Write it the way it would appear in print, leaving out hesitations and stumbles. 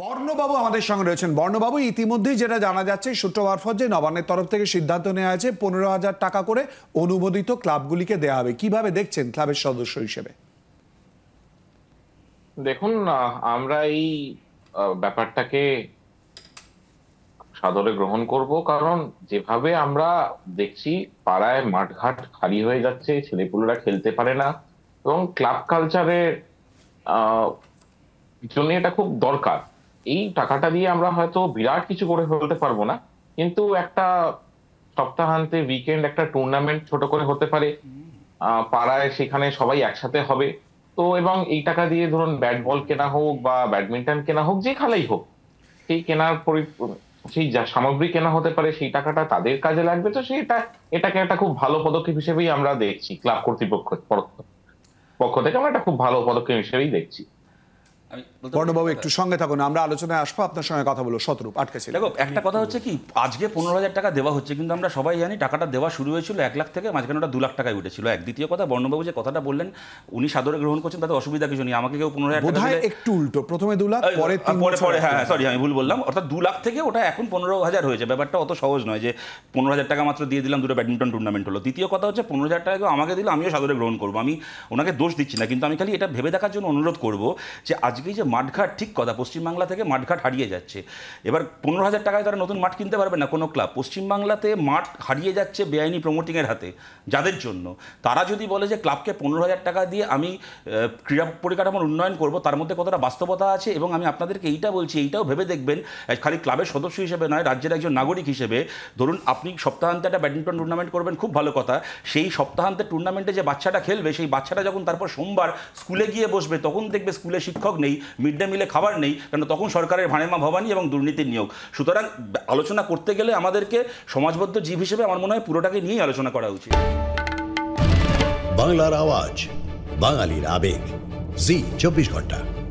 বর্ণবাবু আমাদের সঙ্গে রয়েছেন। বর্ণবাবু, ইতিমধ্যেই যেটা জানা যাচ্ছে সূত্র মারফত যে নবান্নের তরফ থেকে সিদ্ধান্ত নেওয়া হয়েছে 15,000 টাকা করে অনুমোদিত ক্লাবগুলিকে দেওয়া হবে, কিভাবে দেখছেন ক্লাবের সদস্য হিসেবে? দেখুন, আমরা এই ব্যাপারটাকে সাদরে গ্রহণ করব, কারণ যেভাবে আমরা দেখছি পাড়ায় মাঠঘাট খালি হয়ে যাচ্ছে, ছেলেপুলেরা খেলতে পারে না, এবং ক্লাব কালচারের জন্য এটা খুব দরকার। এই টাকাটা দিয়ে আমরা হয়তো বিরাট কিছু করে ফেলতে পারবো না, কিন্তু একটা সপ্তাহান্তে উইকেন্ড একটা টুর্নামেন্ট ছোট করে হতে পারে পাড়ায়, সেখানে সবাই একসাথে হবে তো। এবং এই টাকা দিয়ে ধরুন ব্যাট বল কেনা হোক বা ব্যাডমিন্টন কেনা হোক, যে খেলাই হোক, সেই কেনার সেই যা সামগ্রী কেনা হতে পারে সেই টাকাটা তাদের কাজে লাগবে। তো সেটা এটাকে একটা খুব ভালো পদক্ষেপ হিসেবেই আমরা দেখছি, ক্লাব কর্তৃপক্ষ পক্ষ থেকে আমরা একটা খুব ভালো পদক্ষেপ হিসেবেই দেখছি। বর্ণবাবু একটু সঙ্গে থাকুন, আমরা আলোচনায় আসবো, আপনার সঙ্গে কথা বলবো। শতরূপ আটকেছি। দেখো, একটা কথা হচ্ছে কি, আজকে 15,000 টাকা দেওয়া হচ্ছে, কিন্তু আমরা সবাই জানি টাকাটা দেওয়া শুরু হয়েছিল 1 লাখ থেকে, মাঝখানে ওটা 2 লাখ টাকায় উঠেছিল। এক দ্বিতীয় কথা, বর্ণবাবু যে কথাটা বললেন উনি সাদরে গ্রহণ করছেন, তাতে অসুবিধা কিছু নেই। আমাকে কেউ 15,000 টাকা একটু উল্টো, প্রথমে 2 লাখ পরে হ্যাঁ সরি আমি ভুল বললাম, অর্থাৎ 2 লাখ থেকে ওটা এখন 15,000 হয়েছে। ব্যাপারটা অত সহজ নয় যে 15,000 টাকা মাত্র দিয়ে দিলাম, দুটো ব্যাডমিন্টন টুর্নামেন্ট হলো। দ্বিতীয় কথা হচ্ছে 15,000 টাকা আমাকে দিলে আমিও সাদরে গ্রহণ করবো, আমি ওনাকে দোষ দিচ্ছি না, কিন্তু আমি খালি এটা ভেবে দেখার জন্য অনুরোধ করবো যে আজকে যে মাঠঘাট, ঠিক কথা, পশ্চিমবাংলা থেকে মাঠঘাট হারিয়ে যাচ্ছে। এবার 15,000 টাকায় তারা নতুন মাঠ কিনতে পারবে না কোনো ক্লাব। পশ্চিমবাংলাতে মাঠ হারিয়ে যাচ্ছে বেআইনি প্রমোটিংয়ের হাতে, যাদের জন্য তারা যদি বলে যে ক্লাবকে 15,000 টাকা দিয়ে আমি ক্রীড়া পরিকাঠামোর উন্নয়ন করব, তার মধ্যে কতটা বাস্তবতা আছে। এবং আমি আপনাদেরকে এইটা বলছি, এইটাও ভেবে দেখবেন, খালি ক্লাবের সদস্য হিসেবে নয়, রাজ্যের একজন নাগরিক হিসেবে। ধরুন আপনি সপ্তাহান্তে একটা ব্যাডমিন্টন টুর্নামেন্ট করবেন, খুব ভালো কথা, সেই সপ্তাহান্তে টুর্নামেন্টে যে বাচ্চাটা খেলবে, সেই বাচ্চাটা যখন তারপর সোমবার স্কুলে গিয়ে বসবে, তখন দেখবে স্কুলে শিক্ষক নেই, মিড ডে মিলে খাবার নেই, কারণ তখন সরকারের ভানেমা ভবানী এবং দুর্নীতির নিয়োগ। সুতরাং আলোচনা করতে গেলে আমাদেরকে সমাজবদ্ধ জীব হিসেবে আমার মনে হয় পুরোটাকে নিয়েই আলোচনা করা উচিত। বাংলার আওয়াজ, বাঙালির আবেগ, জি 24 ঘন্টা।